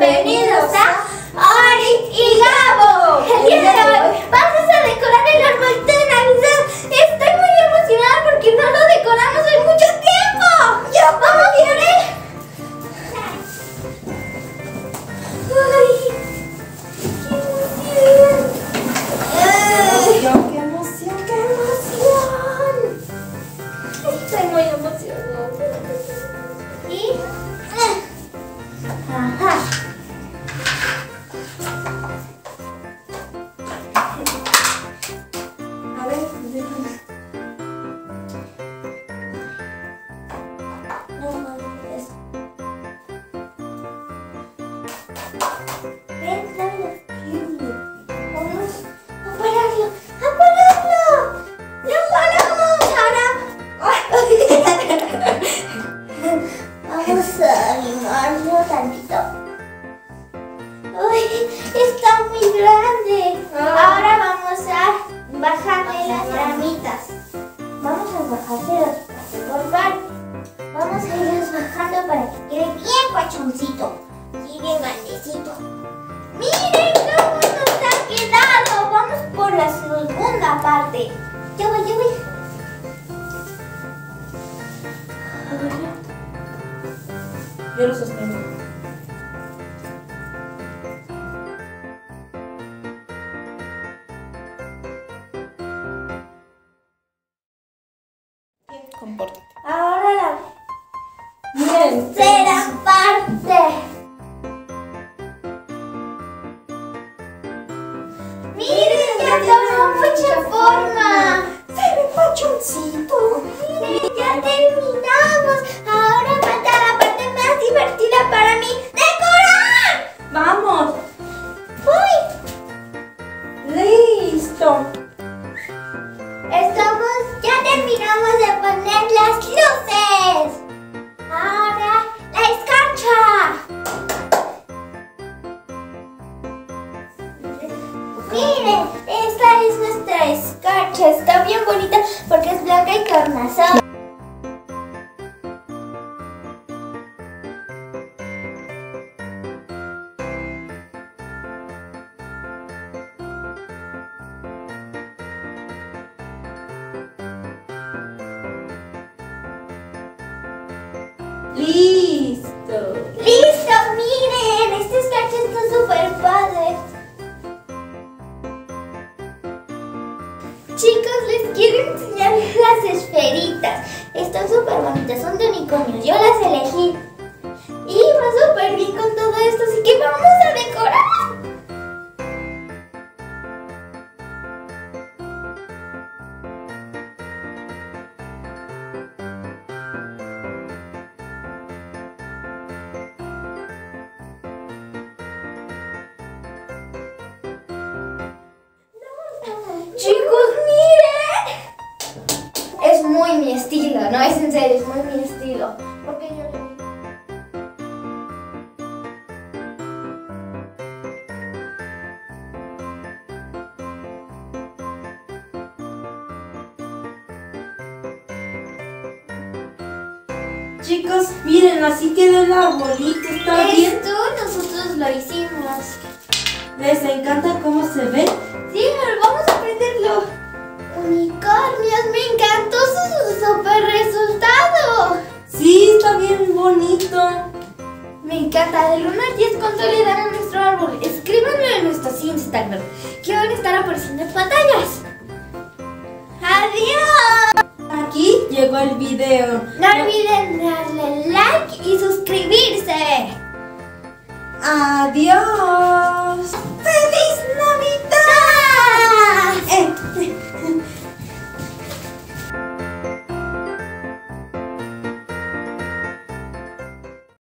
Bienvenidos a Ori y Gabo. El día de hoy vamos a decorar el árbol de Navidad. Estoy muy emocionada porque no lo decoramos en mucho tiempo. Yo lloré. Ay, qué emoción. Qué emoción, qué emoción. Estoy muy emocionada. Y ajá. Yo lo sostengo. Bien, compórtate. Ahora la tercera parte. ¡Miren, ya tomó mucha forma! ¡Se ve pachoncito! ¡Miren, ya terminamos! Ahora falta la parte más divertida para mí. ¡Decorar! ¡Vamos! ¡Voy! ¡Listo! Ya terminamos de poner las luces. Ahora la escarcha. Miren, esta es nuestra escarcha. Está bien bonita porque es blanca y carnazón. ¡Listo! ¡Listo! ¡Miren! Este escarcha está súper padre. Chicos, les quiero enseñar las esferitas. Están súper bonitas, son de unicornio. Yo las elegí. Y va súper bien con todo esto, así que vamos a decorar. Muy mi estilo, no es en serio, es muy mi estilo. Porque yo le digo. Chicos, miren, así quedó el arbolito, está bien. Esto nosotros lo hicimos. ¿Les encanta cómo se ve? Sí, vamos a prenderlo. Unicornios, me encantó su super resultado. Sí, está bien bonito. Me encanta. Del 1 al 10, ¿cuánto le dan a nuestro árbol? Escríbanlo en nuestros Instagram, que van a estar apareciendo en pantallas. ¡Adiós! Aquí llegó el video. No olviden darle like y suscribirse. ¡Adiós!